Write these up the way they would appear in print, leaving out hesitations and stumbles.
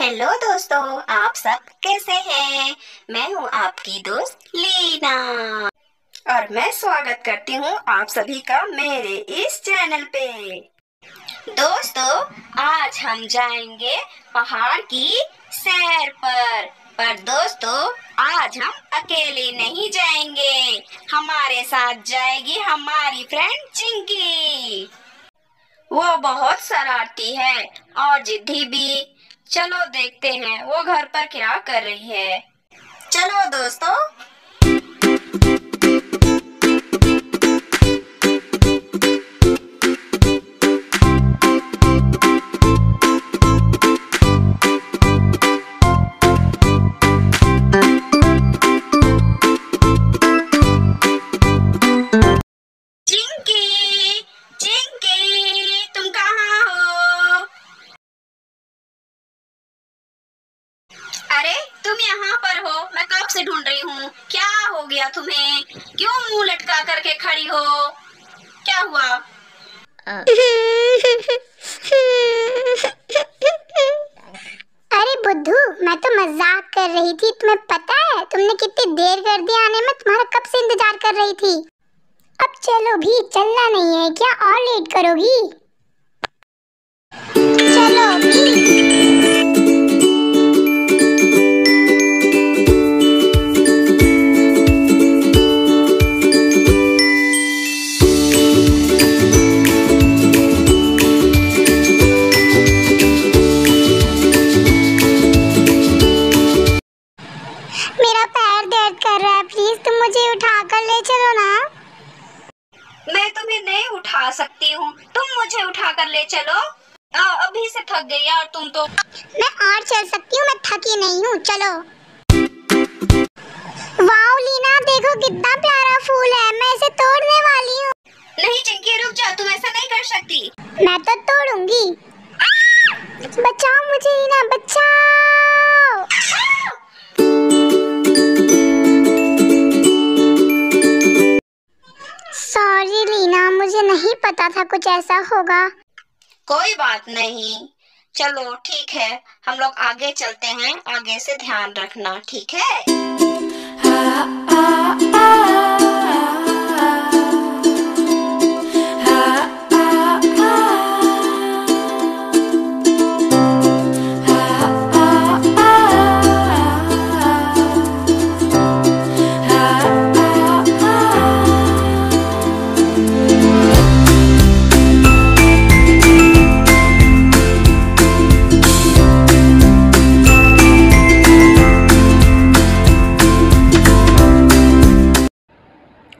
Hello दोस्तों, आप सब कैसे हैं। मैं हूं आपकी दोस्त लीना और मैं स्वागत करती हूं आप सभी का मेरे इस चैनल पे। दोस्तों, आज हम जाएंगे पहाड़ की सैर पर दोस्तों आज हम अकेले नहीं जाएंगे, हमारे साथ जाएगी हमारी फ्रेंड चिंकी। वो बहुत शरारती है और जिद्दी भी। चलो देखते हैं वो घर पर क्या कर रही है। चलो दोस्तों, अरे तुम यहाँ पर हो, मैं कब से ढूंढ रही हूँ। क्या हो गया तुम्हें, क्यों मुंह लटका करके खड़ी हो, क्या हुआ। अरे बुद्धू, मैं तो मजाक कर रही थी। तुम्हें पता है तुमने कितनी देर कर दी आने में, तुम्हारा कब से इंतजार कर रही थी। अब चलो भी, चलना नहीं है क्या, और लेट करोगी। चलो भी। प्लीज तुम मुझे उठा कर ले चलो ना। मैं तुम्हें नहीं उठा सकती हूँ, तुम मुझे उठा कर ले चलो। अभी से थक गई और तुम तो। मैं और चल सकती हूँ, मैं थकी नहीं हूँ। चलो। वाओ लीना, देखो कितना प्यारा फूल है, मैं इसे तोड़ने वाली हूँ। नहीं चिंकी, रुक जाओ, तुम ऐसा नहीं कर सकती। मैं तो तोड़ूंगी। बचाओ मुझे लीना, बचाओ। सॉरी लीना, मुझे नहीं पता था कुछ ऐसा होगा। कोई बात नहीं, चलो ठीक है, हम लोग आगे चलते हैं। आगे से ध्यान रखना, ठीक है।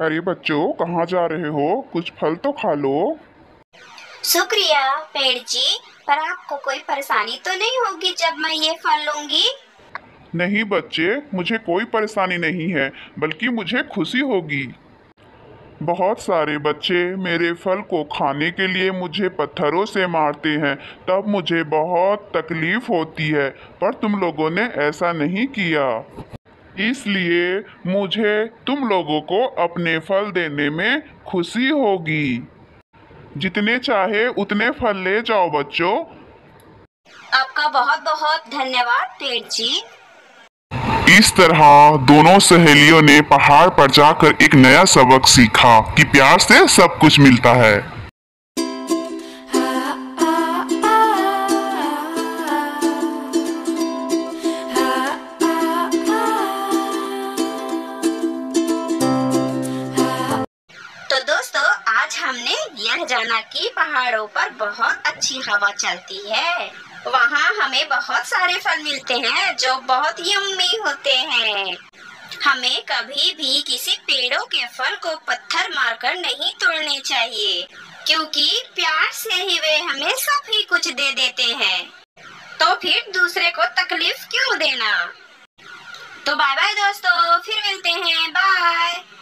अरे बच्चों, कहाँ जा रहे हो, कुछ फल तो खा लो। शुक्रिया पेड़ जी, पर आपको कोई परेशानी तो नहीं होगी जब मैं ये फल लूंगी। नहीं बच्चे, मुझे कोई परेशानी नहीं है, बल्कि मुझे खुशी होगी। बहुत सारे बच्चे मेरे फल को खाने के लिए मुझे पत्थरों से मारते हैं, तब मुझे बहुत तकलीफ होती है, पर तुम लोगों ने ऐसा नहीं किया, इसलिए मुझे तुम लोगों को अपने फल देने में खुशी होगी। जितने चाहे उतने फल ले जाओ बच्चों। आपका बहुत बहुत धन्यवाद पेड़ जी। इस तरह दोनों सहेलियों ने पहाड़ पर जाकर एक नया सबक सीखा कि प्यार से सब कुछ मिलता है। हमने यह जाना कि पहाड़ों पर बहुत अच्छी हवा चलती है, वहाँ हमें बहुत सारे फल मिलते हैं जो बहुत यम्मी होते हैं। हमें कभी भी किसी पेड़ों के फल को पत्थर मारकर नहीं तोड़ने चाहिए, क्योंकि प्यार से ही वे हमें सभी कुछ दे देते हैं, तो फिर दूसरे को तकलीफ क्यों देना। तो बाय बाय दोस्तों, फिर मिलते हैं, बाय।